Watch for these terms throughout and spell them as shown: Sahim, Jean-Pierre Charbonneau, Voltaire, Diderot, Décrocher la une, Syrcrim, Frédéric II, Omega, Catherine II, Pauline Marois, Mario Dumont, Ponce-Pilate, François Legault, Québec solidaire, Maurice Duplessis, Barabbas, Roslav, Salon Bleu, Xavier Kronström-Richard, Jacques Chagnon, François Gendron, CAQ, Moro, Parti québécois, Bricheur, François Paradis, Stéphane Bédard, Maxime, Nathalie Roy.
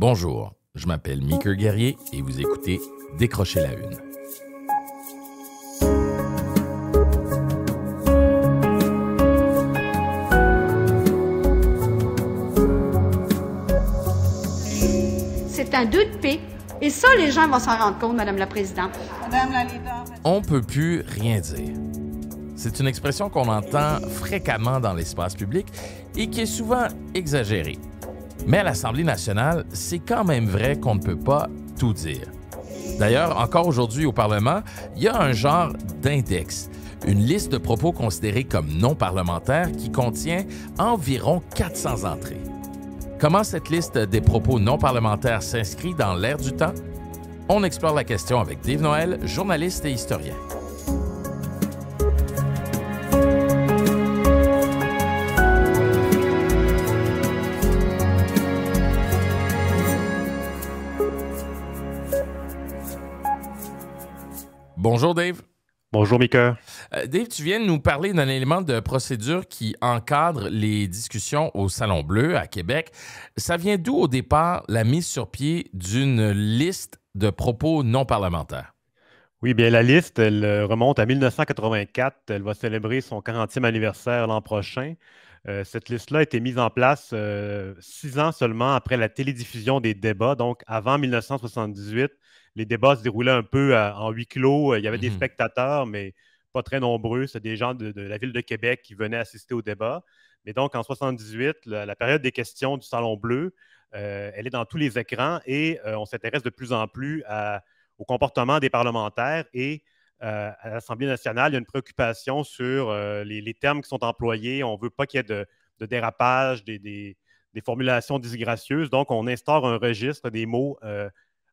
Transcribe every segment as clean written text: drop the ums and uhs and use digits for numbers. Bonjour, je m'appelle Meeker Guerrier et vous écoutez Décrocher la une. C'est un 2 de P. Et ça, les gens vont s'en rendre compte, Madame la Présidente. Madame la leader. On peut plus rien dire. C'est une expression qu'on entend fréquemment dans l'espace public et qui est souvent exagérée. Mais à l'Assemblée nationale, c'est quand même vrai qu'on ne peut pas tout dire. D'ailleurs, encore aujourd'hui au Parlement, il y a un genre d'index, une liste de propos considérés comme non parlementaires qui contient environ 400 entrées. Comment cette liste des propos non parlementaires s'inscrit dans l'ère du temps? On explore la question avec Dave Noël, journaliste et historien. Bonjour Dave. Bonjour Meeker. Dave, tu viens de nous parler d'un élément de procédure qui encadre les discussions au Salon Bleu à Québec. Ça vient d'où au départ la mise sur pied d'une liste de propos non parlementaires? Oui, bien la liste, elle remonte à 1984. Elle va célébrer son 40e anniversaire l'an prochain. Cette liste-là a été mise en place 6 ans seulement après la télédiffusion des débats. Donc, avant 1978, les débats se déroulaient un peu en huis clos. Il y avait des spectateurs, mais pas très nombreux. C'était des gens de la ville de Québec qui venaient assister aux débats. Mais donc, en 1978, la période des questions du Salon Bleu, elle est dans tous les écrans et on s'intéresse de plus en plus au comportement des parlementaires et à l'Assemblée nationale, il y a une préoccupation sur les termes qui sont employés. On ne veut pas qu'il y ait de dérapage, des formulations disgracieuses. Donc, on instaure un registre des mots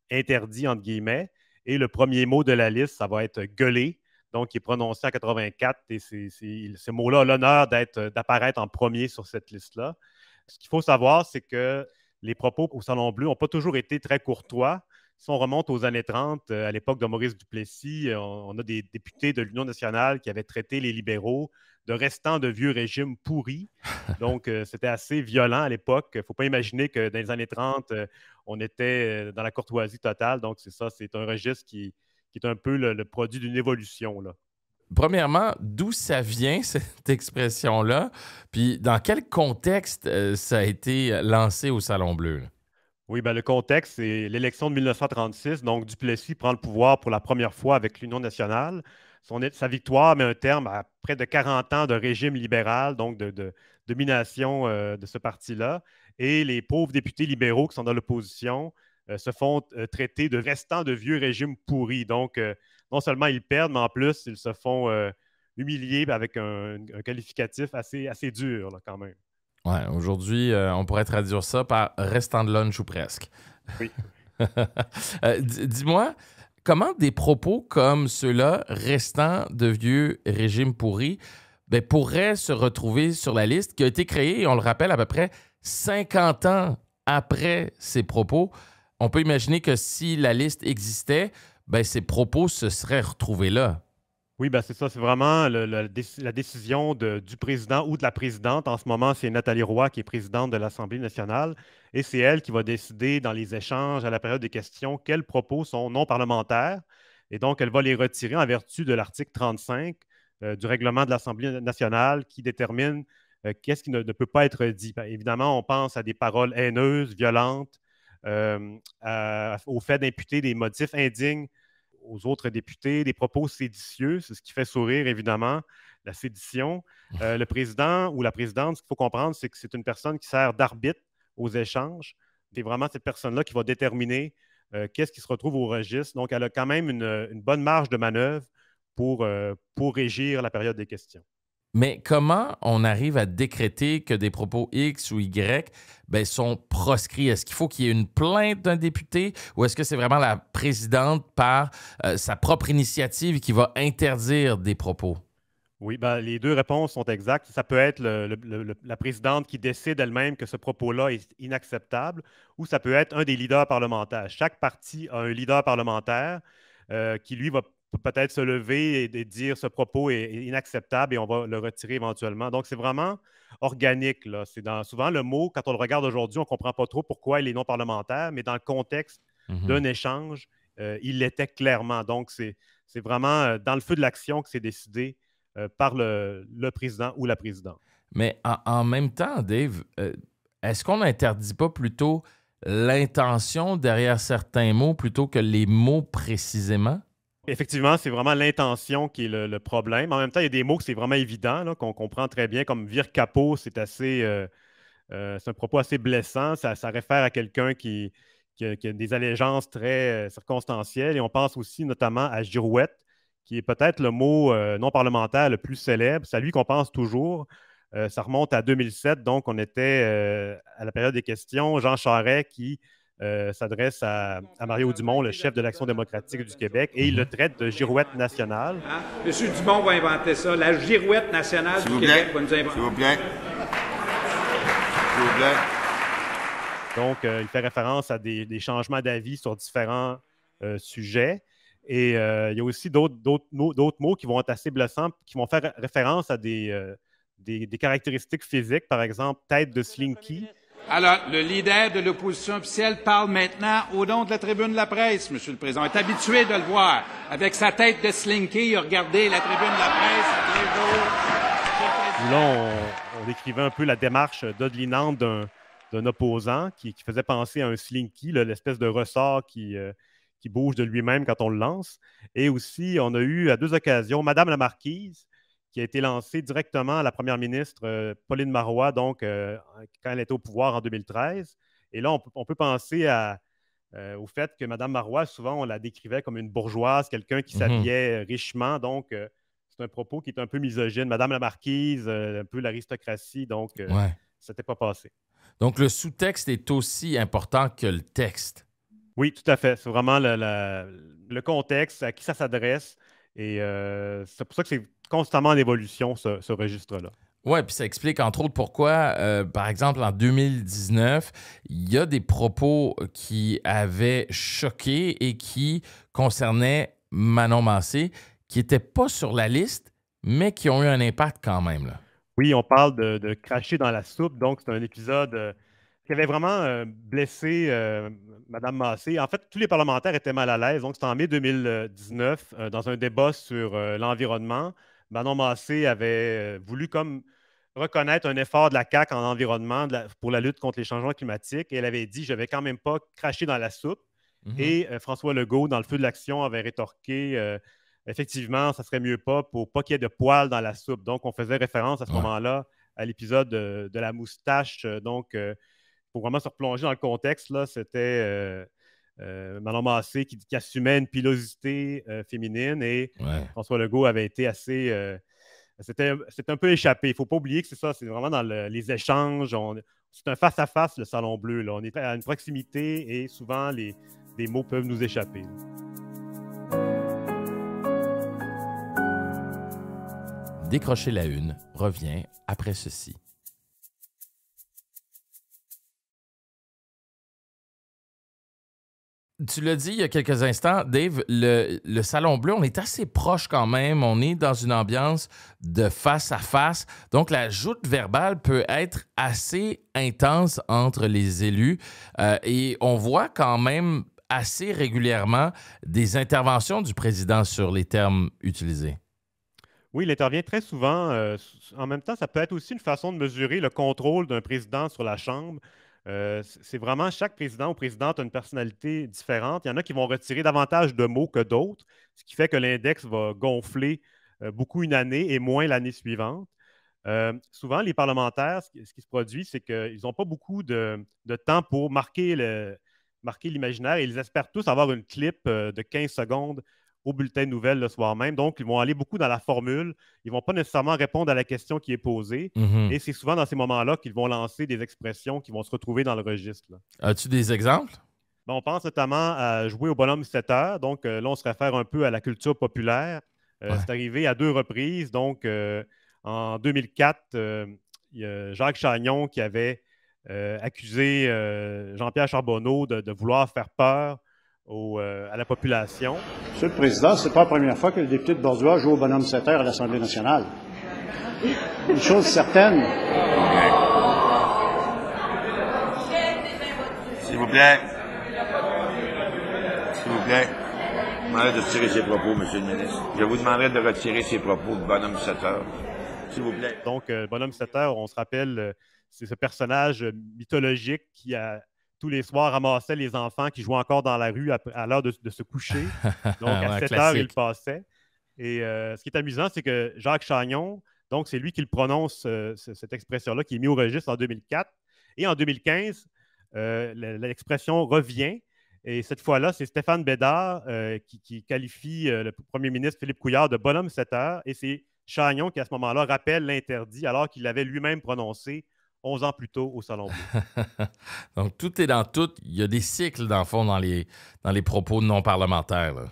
interdits, entre guillemets. Et le premier mot de la liste, ça va être « gueuler », donc qui est prononcé en 1984. Et ce mot-là a l'honneur d'apparaître en premier sur cette liste-là. Ce qu'il faut savoir, c'est que les propos au Salon Bleu n'ont pas toujours été très courtois. Si on remonte aux années 30, à l'époque de Maurice Duplessis, on a des députés de l'Union nationale qui avaient traité les libéraux de restants de vieux régimes pourris. Donc, c'était assez violent à l'époque. Il ne faut pas imaginer que dans les années 30, on était dans la courtoisie totale. Donc, c'est ça, c'est un registre qui est un peu le produit d'une évolution, là. Premièrement, d'où ça vient, cette expression-là? Puis, dans quel contexte ça a été lancé au Salon Bleu, là? Oui, bien, le contexte, c'est l'élection de 1936. Donc, Duplessis prend le pouvoir pour la première fois avec l'Union nationale. Sa victoire met un terme à près de 40 ans de régime libéral, donc de domination de ce parti-là. Et les pauvres députés libéraux qui sont dans l'opposition se font traiter de restants de vieux régimes pourris. Donc, non seulement ils perdent, mais en plus, ils se font humilier avec un qualificatif assez dur là, quand même. Ouais, aujourd'hui, on pourrait traduire ça par « restant de lunch » ou presque. Oui. Dis-moi, comment des propos comme ceux-là, restant de vieux régimes pourris, ben, pourraient se retrouver sur la liste qui a été créée, on le rappelle, à peu près 50 ans après ces propos? On peut imaginer que si la liste existait, ben, ces propos se seraient retrouvés là. Oui, ben c'est ça. C'est vraiment la décision du président ou de la présidente. En ce moment, c'est Nathalie Roy qui est présidente de l'Assemblée nationale. Et c'est elle qui va décider dans les échanges à la période des questions quels propos sont non parlementaires. Et donc, elle va les retirer en vertu de l'article 35 du règlement de l'Assemblée nationale qui détermine qu'est-ce qui ne peut pas être dit. Ben, évidemment, on pense à des paroles haineuses, violentes, au fait d'imputer des motifs indignes aux autres députés, des propos séditieux, c'est ce qui fait sourire, évidemment, la sédition. Le président ou la présidente, ce qu'il faut comprendre, c'est que c'est une personne qui sert d'arbitre aux échanges. C'est vraiment cette personne-là qui va déterminer qu'est-ce qui se retrouve au registre. Donc, elle a quand même une bonne marge de manœuvre pour régir la période des questions. Mais comment on arrive à décréter que des propos X ou Y ben, sont proscrits? Est-ce qu'il faut qu'il y ait une plainte d'un député ou est-ce que c'est vraiment la présidente par sa propre initiative qui va interdire des propos? Oui, ben, les deux réponses sont exactes. Ça peut être la présidente qui décide elle-même que ce propos-là est inacceptable ou ça peut être un des leaders parlementaires. Chaque parti a un leader parlementaire qui, lui, va peut-être se lever et dire ce propos est inacceptable et on va le retirer éventuellement. Donc, c'est vraiment organique, là. C'est dans, souvent, le mot, quand on le regarde aujourd'hui, on ne comprend pas trop pourquoi il est non parlementaire, mais dans le contexte d'un échange, il l'était clairement. Donc, c'est vraiment dans le feu de l'action que c'est décidé par le président ou la présidente. Mais en même temps, Dave, est-ce qu'on n'interdit pas plutôt l'intention derrière certains mots plutôt que les mots précisément? Effectivement, c'est vraiment l'intention qui est le problème. En même temps, il y a des mots que c'est vraiment évident, là, qu'on comprend très bien, comme vire capot, c'est assez, c'est un propos assez blessant. Ça réfère à quelqu'un qui a des allégeances très circonstancielles. Et on pense aussi notamment à girouette, qui est peut-être le mot non parlementaire le plus célèbre. C'est à lui qu'on pense toujours. Ça remonte à 2007, donc on était à la période des questions. Jean Charest qui s'adresse à Mario Dumont, le chef de l'Action démocratique du Québec, et il le traite de girouette nationale. Hein? Monsieur Dumont va inventer ça, la girouette nationale du Québec va nous inventer. S'il vous plaît. S'il vous plaît. Donc, il fait référence à des changements d'avis sur différents sujets. Et il y a aussi d'autres mots qui vont être assez blessants, qui vont faire référence à des caractéristiques physiques, par exemple, tête de slinky. Alors, le leader de l'opposition officielle parle maintenant au nom de la tribune de la presse, Monsieur le Président. On est habitué de le voir. Avec sa tête de slinky, il a regardé la tribune de la presse. Là, on décrivait un peu la démarche dodelinante d'un opposant qui faisait penser à un slinky, l'espèce de ressort qui bouge de lui-même quand on le lance. Et aussi, on a eu à deux occasions Madame la marquise, qui a été lancée directement à la première ministre Pauline Marois, donc quand elle était au pouvoir en 2013. Et là, on peut penser au fait que Mme Marois, souvent, on la décrivait comme une bourgeoise, quelqu'un qui s'habillait richement. Donc, c'est un propos qui est un peu misogyne. Madame la marquise, un peu l'aristocratie, donc ça n'était pas passé. Donc, le sous-texte est aussi important que le texte. Oui, tout à fait. C'est vraiment le contexte, à qui ça s'adresse. Et c'est pour ça que c'est constamment en évolution, ce registre-là. Oui, puis ça explique entre autres pourquoi, par exemple, en 2019, il y a des propos qui avaient choqué et qui concernaient Manon Massé, qui n'étaient pas sur la liste, mais qui ont eu un impact quand même, là. Oui, on parle de cracher dans la soupe, donc c'est un épisode qui avait vraiment blessé Mme Massé. En fait, tous les parlementaires étaient mal à l'aise. Donc, c'était en mai 2019, dans un débat sur l'environnement. Manon Massé avait voulu comme reconnaître un effort de la CAQ en environnement pour la lutte contre les changements climatiques. Et elle avait dit « Je ne vais quand même pas cracher dans la soupe. ». Et François Legault, dans le feu de l'action, avait rétorqué « Effectivement, ça serait mieux pas pour pas qu'il y ait de poils dans la soupe. » Donc, on faisait référence à ce moment-là à l'épisode de la moustache. Donc, pour vraiment se replonger dans le contexte, là, c'était Manon Massé qui assumait une pilosité féminine et François Legault avait été assez... c'était un peu échappé. Il ne faut pas oublier que c'est ça, c'est vraiment dans les échanges. C'est un face-à-face, le Salon Bleu, là. On est à une proximité et souvent, les mots peuvent nous échapper, là. Décrocher la une revient après ceci. Tu l'as dit il y a quelques instants, Dave, le Salon Bleu, on est assez proche quand même. On est dans une ambiance de face à face. Donc, la joute verbale peut être assez intense entre les élus. Et on voit quand même assez régulièrement des interventions du président sur les termes utilisés. Oui, il intervient très souvent. En même temps, ça peut être aussi une façon de mesurer le contrôle d'un président sur la Chambre. C'est vraiment chaque président ou présidente a une personnalité différente. Il y en a qui vont retirer davantage de mots que d'autres, ce qui fait que l'index va gonfler beaucoup une année et moins l'année suivante. Souvent, les parlementaires, ce qui se produit, c'est qu'ils n'ont pas beaucoup de temps pour marquer l'imaginaire et ils espèrent tous avoir une clip de 15 secondes au bulletin de nouvelles le soir même. Donc, ils vont aller beaucoup dans la formule. Ils ne vont pas nécessairement répondre à la question qui est posée. Et c'est souvent dans ces moments-là qu'ils vont lancer des expressions qui vont se retrouver dans le registre, là. As-tu des exemples? Ben, on pense notamment à jouer au bonhomme 7 heures. Donc, là, on se réfère un peu à la culture populaire. C'est arrivé à deux reprises. Donc, en 2004, il y a Jacques Chagnon qui avait accusé Jean-Pierre Charbonneau de vouloir faire peur à la population. Monsieur le Président, ce n'est pas la première fois que le député de Bordeaux joue au bonhomme 7 heures à l'Assemblée nationale. Une chose certaine. S'il vous plaît. S'il vous plaît. Je vous demanderai de retirer ses propos, Monsieur le ministre. Je vous demanderai de retirer ses propos de bonhomme 7 heures. S'il vous plaît. Donc, bonhomme 7 heures, on se rappelle, c'est ce personnage mythologique qui a tous les soirs ramassait les enfants qui jouaient encore dans la rue à l'heure de se coucher. Donc, à 7 heures, il passait. Et ce qui est amusant, c'est que Jacques Chagnon, donc c'est lui qui le prononce, cette expression-là, qui est mise au registre en 2004. Et en 2015, l'expression revient. Et cette fois-là, c'est Stéphane Bédard qui qualifie le premier ministre Philippe Couillard de « bonhomme 7 heures ». Et c'est Chagnon qui, à ce moment-là, rappelle l'interdit alors qu'il l'avait lui-même prononcé 11 ans plus tôt au Salon Bleu. Donc, tout est dans tout. Il y a des cycles, dans le fond, dans les propos non parlementaires. Là.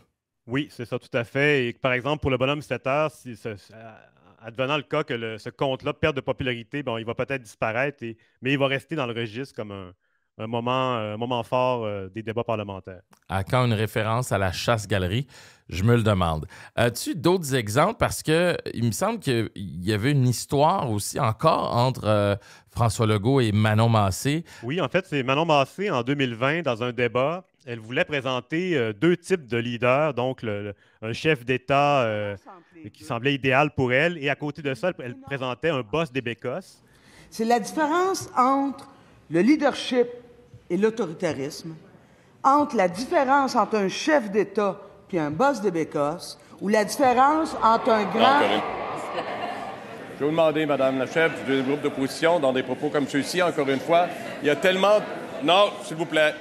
Oui, c'est ça, tout à fait. Et par exemple, pour le bonhomme 7 heures, advenant le cas que ce compte-là perde de popularité, bon, il va peut-être disparaître, mais il va rester dans le registre comme un moment fort des débats parlementaires. À quand une référence à la chasse-galerie? Je me le demande. As-tu d'autres exemples? Parce que il me semble qu'il y avait une histoire aussi encore entre François Legault et Manon Massé. Oui, en fait, c'est Manon Massé en 2020 dans un débat. Elle voulait présenter deux types de leaders, donc un chef d'État qui semblait idéal pour elle. Et à côté de ça, elle présentait un boss des Bécosses. C'est la différence entre le leadership et l'autoritarisme, entre la différence entre un chef d'État puis un boss de Bécosse, ou la différence entre un grand... Non, je vais vous demander, Madame la chef du groupe d'opposition, dans des propos comme ceux-ci, encore une fois, il y a tellement... Non, s'il vous plaît.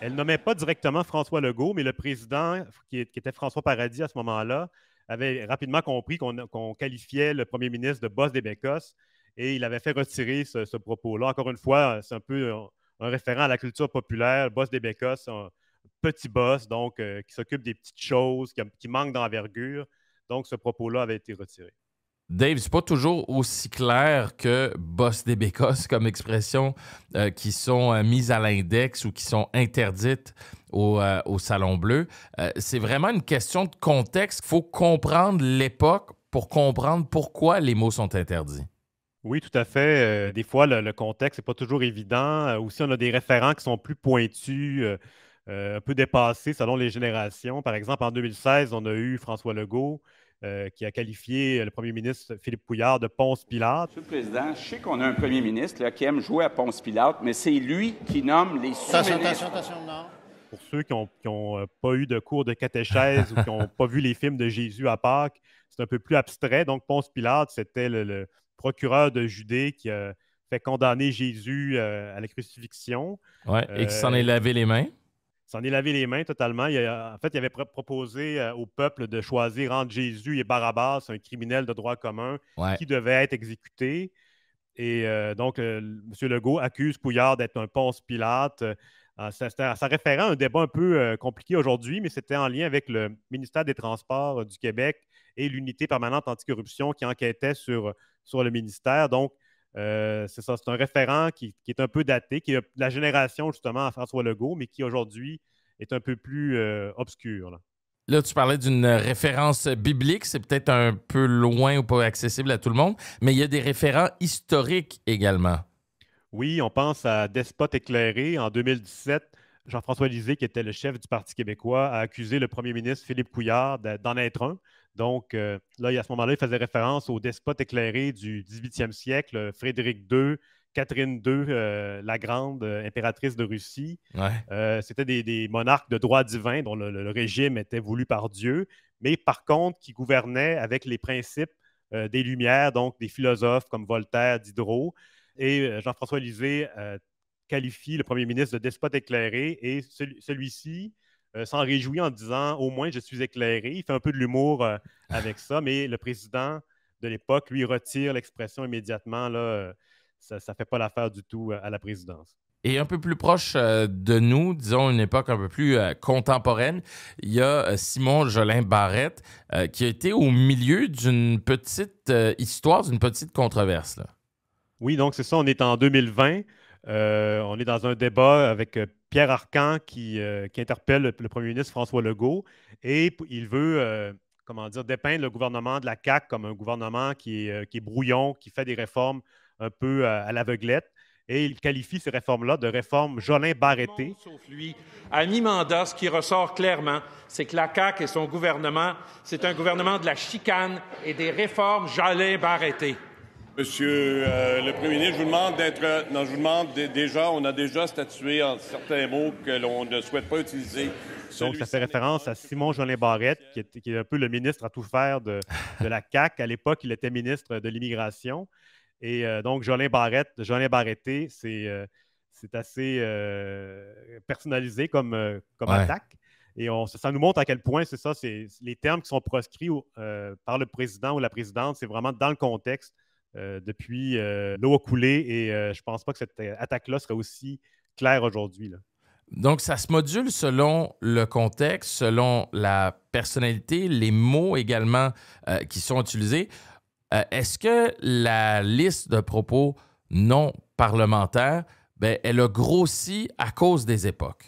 Elle nommait pas directement François Legault, mais le président, qui était François Paradis à ce moment-là, avait rapidement compris qu'on qualifiait le premier ministre de boss des Bécosses, et il avait fait retirer ce propos-là. Encore une fois, c'est un peu un référent à la culture populaire, le boss des Bécosses, petit boss, donc qui s'occupe des petites choses, qui manque d'envergure. Donc, ce propos-là avait été retiré. Dave, c'est pas toujours aussi clair que boss des Bécosses comme expression qui sont mises à l'index ou qui sont interdites au Salon Bleu. C'est vraiment une question de contexte. Il faut comprendre l'époque pour comprendre pourquoi les mots sont interdits. Oui, tout à fait. Des fois, le contexte n'est pas toujours évident. Aussi, on a des référents qui sont plus pointus, un peu dépassés selon les générations. Par exemple, en 2016, on a eu François Legault qui a qualifié le premier ministre Philippe Couillard de Ponce-Pilate. Monsieur le Président, je sais qu'on a un premier ministre là, qui aime jouer à Ponce-Pilate, mais c'est lui qui nomme les sous-ministres. Pour ceux qui n'ont pas eu de cours de catéchèse ou qui n'ont pas vu les films de Jésus à Pâques, c'est un peu plus abstrait. Donc, Ponce-Pilate, c'était le procureur de Judée qui a fait condamner Jésus à la crucifixion. Ouais, et qui s'en est lavé les mains. S'en est lavé les mains totalement. En fait, il avait proposé au peuple de choisir entre Jésus et Barabbas, un criminel de droit commun, ouais, qui devait être exécuté. Et donc, M. Legault accuse Couillard d'être un Ponce-Pilate. Ça référait à un débat un peu compliqué aujourd'hui, mais c'était en lien avec le ministère des Transports du Québec et l'unité permanente anticorruption qui enquêtait sur le ministère. Donc, c'est ça, c'est un référent qui est un peu daté, qui est de la génération, justement, à François Legault, mais qui, aujourd'hui, est un peu plus obscur. Là, tu parlais d'une référence biblique. C'est peut-être un peu loin ou pas accessible à tout le monde, mais il y a des référents historiques également. Oui, on pense à Despote éclairé. En 2017, Jean-François Lisée, qui était le chef du Parti québécois, a accusé le premier ministre Philippe Couillard d'en être un. Donc, là, à ce moment-là, il faisait référence aux despotes éclairés du 18e siècle, Frédéric II, Catherine II, la grande impératrice de Russie. Ouais. C'était des monarques de droit divin dont le régime était voulu par Dieu, mais par contre, qui gouvernaient avec les principes des Lumières, donc des philosophes comme Voltaire, Diderot. Et Jean-François Lisée qualifie le premier ministre de despote éclairé et celui-ci s'en réjouit en disant « au moins, je suis éclairé ». Il fait un peu de l'humour avec ça, mais le président de l'époque, lui, retire l'expression immédiatement. Là, ça ne fait pas l'affaire du tout à la présidence. Et un peu plus proche de nous, disons une époque un peu plus contemporaine, il y a Simon Jolin-Barrette qui a été au milieu d'une petite histoire, d'une petite controverse. Là. Oui, donc c'est ça, on est en 2020. On est dans un débat avec Pierre Arcan qui interpelle le premier ministre François Legault et il veut, comment dire, dépeindre le gouvernement de la CAQ comme un gouvernement qui est brouillon, qui fait des réformes un peu à l'aveuglette. Et il qualifie ces réformes-là de réformes Jolin-Barretté. Sauf lui, à mi-mandat, ce qui ressort clairement, c'est que la CAQ et son gouvernement, c'est un gouvernement de la chicane et des réformes Jolin-Barretté. Monsieur le Premier ministre, je vous demande d'être... Non, je vous demande déjà, on a déjà statué en certains mots que l'on ne souhaite pas utiliser. Donc, ça fait référence à Simon Jolin-Barrette, qui est un peu le ministre à tout faire de la CAQ. À l'époque, il était ministre de l'Immigration. Et donc, Jolin-Barretté, c'est assez personnalisé comme ouais. Attaque. Et ça nous montre à quel point c'est ça, c'est les termes qui sont proscrits par le président ou la présidente, c'est vraiment dans le contexte depuis l'eau a coulé. Et je ne pense pas que cette attaque-là serait aussi claire aujourd'hui. Donc, ça se module selon le contexte, selon la personnalité, les mots également qui sont utilisés. Est-ce que la liste de propos non parlementaires, elle a grossi à cause des époques?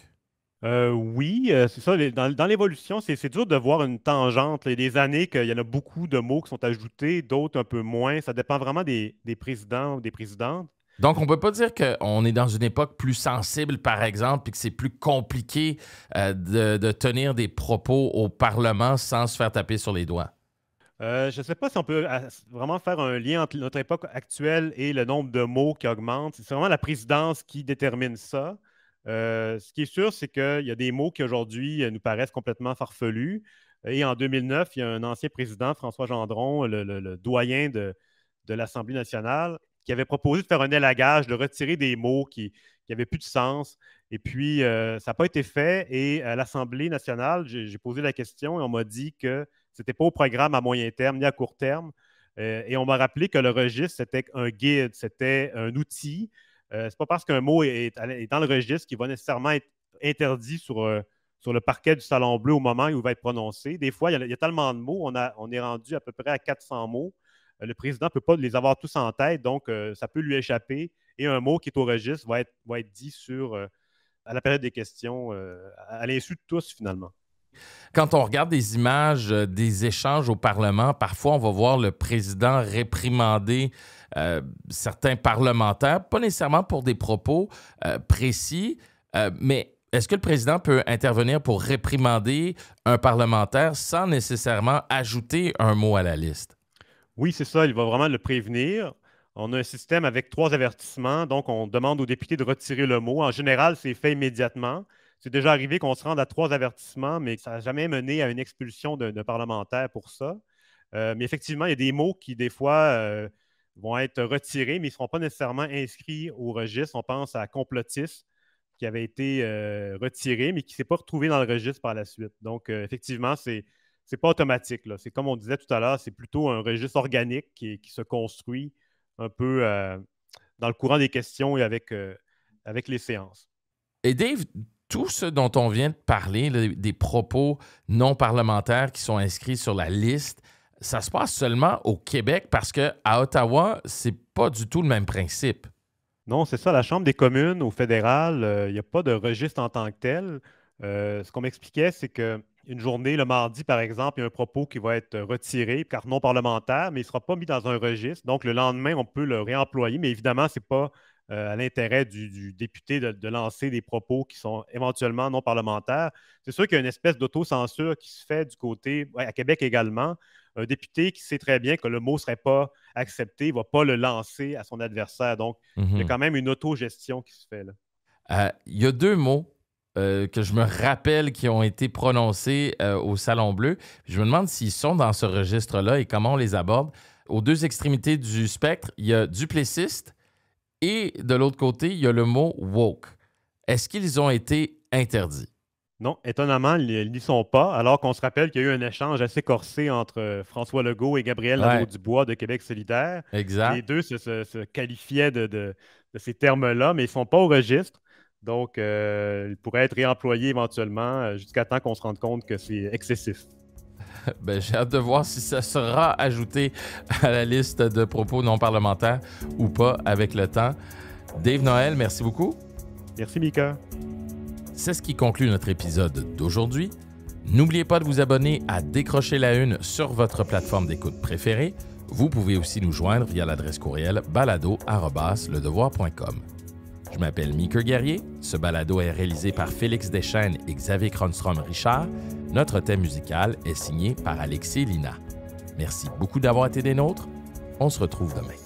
Oui, c'est ça. Dans l'évolution, c'est dur de voir une tangente. Il y a des années qu'il y en a beaucoup de mots qui sont ajoutés, d'autres un peu moins. Ça dépend vraiment des présidents ou des présidentes. Donc, on ne peut pas dire qu'on est dans une époque plus sensible, par exemple, et que c'est plus compliqué de tenir des propos au Parlement sans se faire taper sur les doigts. Je ne sais pas si on peut vraiment faire un lien entre notre époque actuelle et le nombre de mots qui augmente. C'est vraiment la présidence qui détermine ça. Ce qui est sûr, c'est qu'il y a des mots qui aujourd'hui nous paraissent complètement farfelus. Et en 2009, il y a un ancien président, François Gendron, le doyen de l'Assemblée nationale, qui avait proposé de faire un élagage, de retirer des mots qui n'avaient plus de sens. Et puis, ça n'a pas été fait. Et à l'Assemblée nationale, j'ai posé la question et on m'a dit que ce n'était pas au programme à moyen terme ni à court terme. Et on m'a rappelé que le registre, c'était un guide, c'était un outil. Ce n'est pas parce qu'un mot est dans le registre qu'il va nécessairement être interdit sur le parquet du Salon Bleu au moment où il va être prononcé. Des fois, il y a tellement de mots, on est rendu à peu près à 400 mots. Le président ne peut pas les avoir tous en tête, donc ça peut lui échapper. Et un mot qui est au registre va être dit à la période des questions, à l'insu de tous, finalement. Quand on regarde des images, des échanges au Parlement, parfois on va voir le président réprimander certains parlementaires, pas nécessairement pour des propos précis, mais est-ce que le président peut intervenir pour réprimander un parlementaire sans nécessairement ajouter un mot à la liste? Oui, c'est ça, il va vraiment le prévenir. On a un système avec 3 avertissements, donc on demande aux députés de retirer le mot. En général, c'est fait immédiatement. C'est déjà arrivé qu'on se rende à 3 avertissements, mais ça n'a jamais mené à une expulsion d'un parlementaire pour ça. Mais effectivement, il y a des mots qui, des fois, vont être retirés, mais ils ne seront pas nécessairement inscrits au registre. On pense à complotiste qui avait été retiré, mais qui ne s'est pas retrouvé dans le registre par la suite. Donc, effectivement, c'est pas automatique. C'est comme on disait tout à l'heure, c'est plutôt un registre organique qui se construit un peu dans le courant des questions et avec les séances. Et Dave, tout ce dont on vient de parler, des propos non parlementaires qui sont inscrits sur la liste, ça se passe seulement au Québec parce qu'à Ottawa, c'est pas du tout le même principe. Non, c'est ça. La Chambre des communes, au fédéral, il n'y a pas de registre en tant que tel. Ce qu'on m'expliquait, c'est qu'une journée, le mardi, par exemple, il y a un propos qui va être retiré car non parlementaire, mais il ne sera pas mis dans un registre. Donc, le lendemain, on peut le réemployer, mais évidemment, ce n'est pas... à l'intérêt du député de lancer des propos qui sont éventuellement non parlementaires. C'est sûr qu'il y a une espèce d'autocensure qui se fait du côté, à Québec également. Un député qui sait très bien que le mot ne serait pas accepté ne va pas le lancer à son adversaire. Donc, il y a quand même une autogestion qui se fait. Il y a 2 mots que je me rappelle qui ont été prononcés au Salon Bleu. Je me demande s'ils sont dans ce registre-là et comment on les aborde. Aux 2 extrémités du spectre, il y a duplessiste. Et de l'autre côté, il y a le mot « woke ». Est-ce qu'ils ont été interdits? Non, étonnamment, ils n'y sont pas, alors qu'on se rappelle qu'il y a eu un échange assez corsé entre François Legault et Gabriel Nadeau-Dubois de Québec solidaire. Exact. Les 2 se qualifiaient de ces termes-là, mais ils ne sont pas au registre. Donc, ils pourraient être réemployés éventuellement jusqu'à temps qu'on se rende compte que c'est excessif. J'ai hâte de voir si ça sera ajouté à la liste de propos non parlementaires ou pas avec le temps. Dave Noël, merci beaucoup. Merci, Mika. C'est ce qui conclut notre épisode d'aujourd'hui. N'oubliez pas de vous abonner à Décrocher la une sur votre plateforme d'écoute préférée. Vous pouvez aussi nous joindre via l'adresse courriel balado@ledevoir.com. Je m'appelle Meeker Guerrier. Ce balado est réalisé par Félix Deschênes et Xavier Kronström-Richard. Notre thème musical est signé par Alexis et Lina. Merci beaucoup d'avoir été des nôtres. On se retrouve demain.